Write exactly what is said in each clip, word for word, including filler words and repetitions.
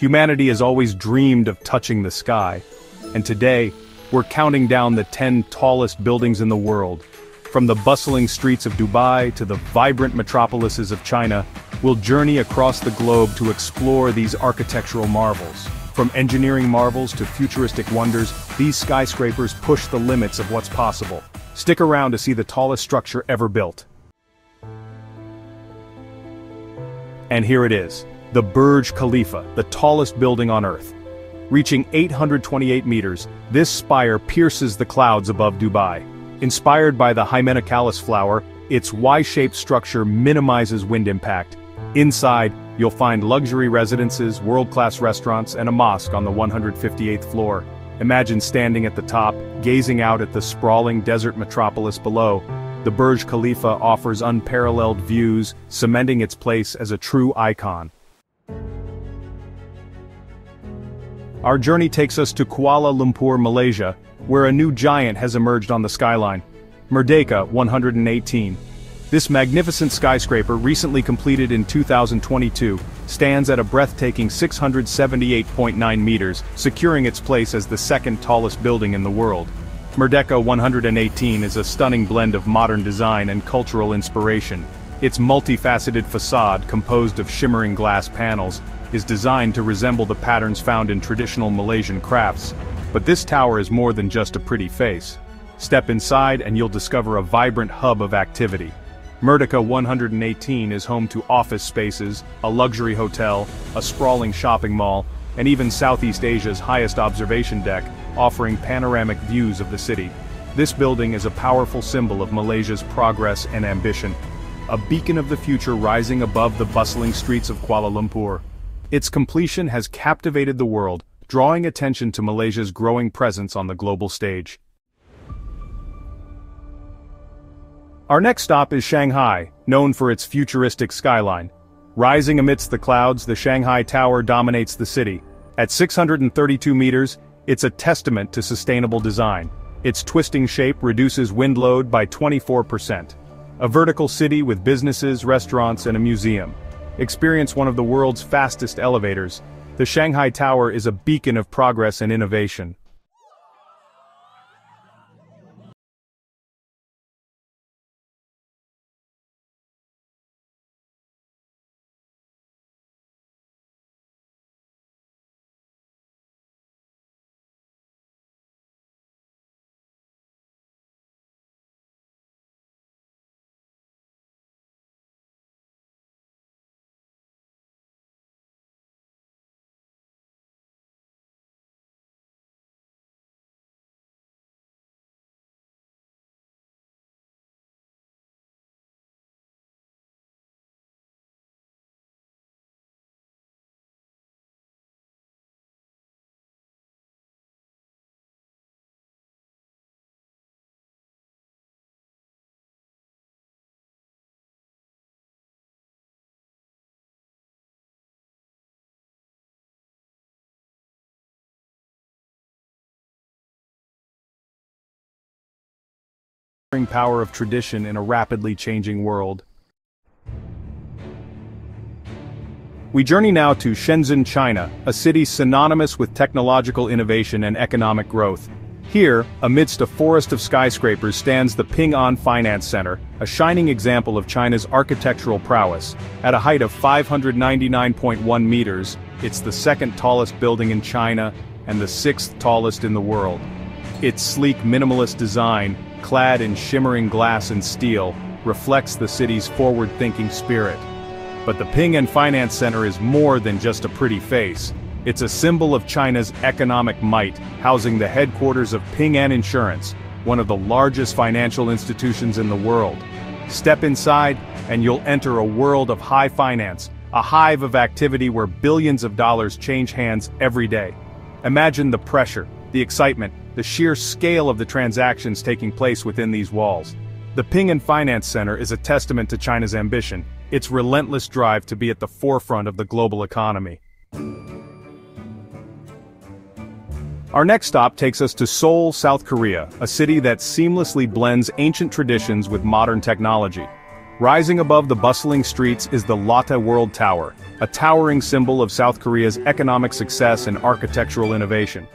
Humanity has always dreamed of touching the sky, and today, we're counting down the ten tallest buildings in the world. From the bustling streets of Dubai to the vibrant metropolises of China, we'll journey across the globe to explore these architectural marvels. From engineering marvels to futuristic wonders, these skyscrapers push the limits of what's possible. Stick around to see the tallest structure ever built. And here it is, the Burj Khalifa, the tallest building on Earth. Reaching eight hundred twenty-eight meters, this spire pierces the clouds above Dubai. Inspired by the Hymenocallis flower, its Y-shaped structure minimizes wind impact. Inside, you'll find luxury residences, world-class restaurants, and a mosque on the one hundred fifty-eighth floor. Imagine standing at the top, gazing out at the sprawling desert metropolis below. The Burj Khalifa offers unparalleled views, cementing its place as a true icon. Our journey takes us to Kuala Lumpur, Malaysia, where a new giant has emerged on the skyline. Merdeka one hundred eighteen. This magnificent skyscraper, recently completed in two thousand twenty-two, stands at a breathtaking six hundred seventy-eight point nine meters, securing its place as the second tallest building in the world. Merdeka one hundred eighteen is a stunning blend of modern design and cultural inspiration. Its multifaceted facade, composed of shimmering glass panels, is designed to resemble the patterns found in traditional Malaysian crafts. But this tower is more than just a pretty face. Step inside and you'll discover a vibrant hub of activity. Merdeka one hundred eighteen is home to office spaces, a luxury hotel, a sprawling shopping mall, and even Southeast Asia's highest observation deck, offering panoramic views of the city. This building is a powerful symbol of Malaysia's progress and ambition, a beacon of the future rising above the bustling streets of Kuala Lumpur. Its completion has captivated the world, drawing attention to Malaysia's growing presence on the global stage. Our next stop is Shanghai, known for its futuristic skyline. Rising amidst the clouds, the Shanghai Tower dominates the city. At six hundred thirty-two meters, it's a testament to sustainable design. Its twisting shape reduces wind load by twenty-four percent. A vertical city with businesses, restaurants, and a museum. Experience one of the world's fastest elevators. The Shanghai Tower is a beacon of progress and innovation. Power of tradition in a rapidly changing world. We journey now to Shenzhen, China, a city synonymous with technological innovation and economic growth. Here, amidst a forest of skyscrapers, stands the Ping An Finance Center, a shining example of China's architectural prowess. At a height of five hundred ninety-nine point one meters, it's the second tallest building in China and the sixth tallest in the world. Its sleek minimalist design, clad in shimmering glass and steel, reflects the city's forward-thinking spirit. But the Ping An Finance Center is more than just a pretty face. It's a symbol of China's economic might, housing the headquarters of Ping An Insurance, one of the largest financial institutions in the world. Step inside, and you'll enter a world of high finance, a hive of activity where billions of dollars change hands every day. Imagine the pressure, the excitement, the sheer scale of the transactions taking place within these walls. The Ping An Finance Center is a testament to China's ambition, its relentless drive to be at the forefront of the global economy. Our next stop takes us to Seoul, South Korea, a city that seamlessly blends ancient traditions with modern technology. Rising above the bustling streets is the Lotte World Tower, a towering symbol of South Korea's economic success and architectural innovation.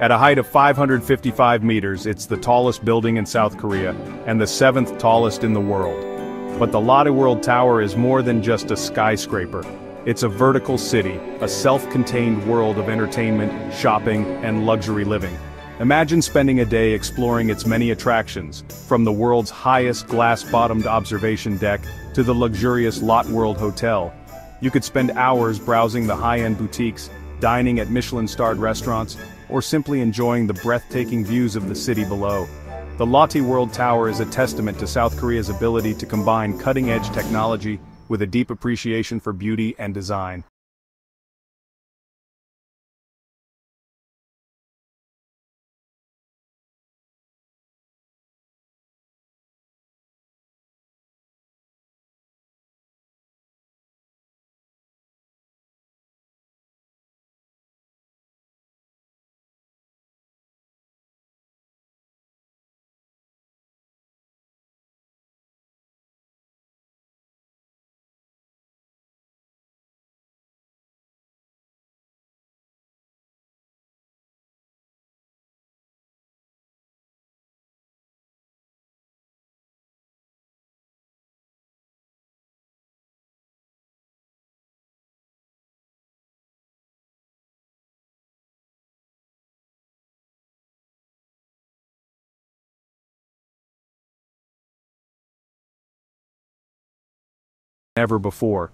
At a height of five hundred fifty-five meters, it's the tallest building in South Korea, and the seventh tallest in the world. But the Lotte World Tower is more than just a skyscraper. It's a vertical city, a self-contained world of entertainment, shopping, and luxury living. Imagine spending a day exploring its many attractions, from the world's highest glass-bottomed observation deck to the luxurious Lotte World Hotel. You could spend hours browsing the high-end boutiques, dining at Michelin-starred restaurants, or simply enjoying the breathtaking views of the city below. The Lotte World Tower is a testament to South Korea's ability to combine cutting-edge technology with a deep appreciation for beauty and design. Never before.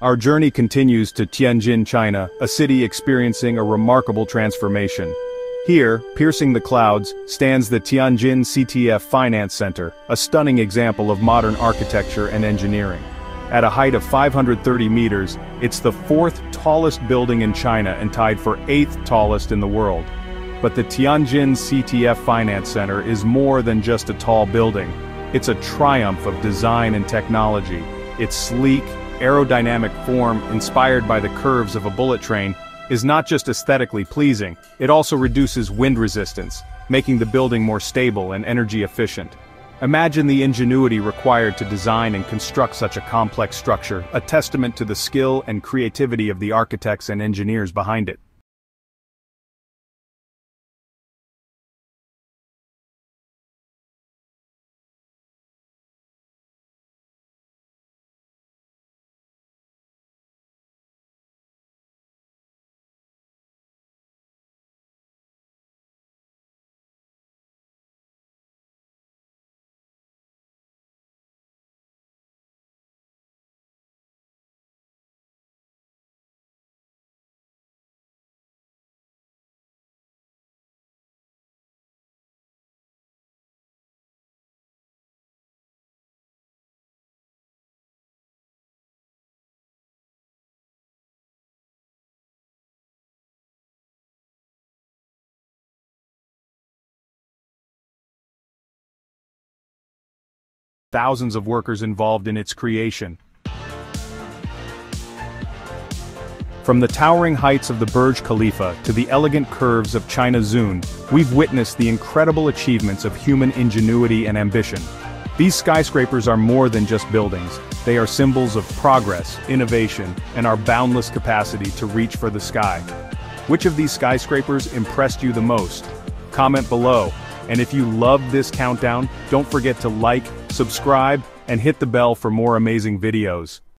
Our journey continues to Tianjin, China, a city experiencing a remarkable transformation. Here, piercing the clouds, stands the Tianjin C T F Finance Center, a stunning example of modern architecture and engineering. At a height of five hundred thirty meters, it's the fourth tallest building in China and tied for eighth tallest in the world. But the Tianjin C T F Finance Center is more than just a tall building. It's a triumph of design and technology. It's sleek, aerodynamic form, inspired by the curves of a bullet train, is not just aesthetically pleasing, it also reduces wind resistance, making the building more stable and energy efficient. Imagine the ingenuity required to design and construct such a complex structure, a testament to the skill and creativity of the architects and engineers behind it. Thousands of workers involved in its creation. From the towering heights of the Burj Khalifa to the elegant curves of China's Zun, we've witnessed the incredible achievements of human ingenuity and ambition. These skyscrapers are more than just buildings, they are symbols of progress, innovation, and our boundless capacity to reach for the sky. Which of these skyscrapers impressed you the most? Comment below. And if you love this countdown, don't forget to like, subscribe, and hit the bell for more amazing videos.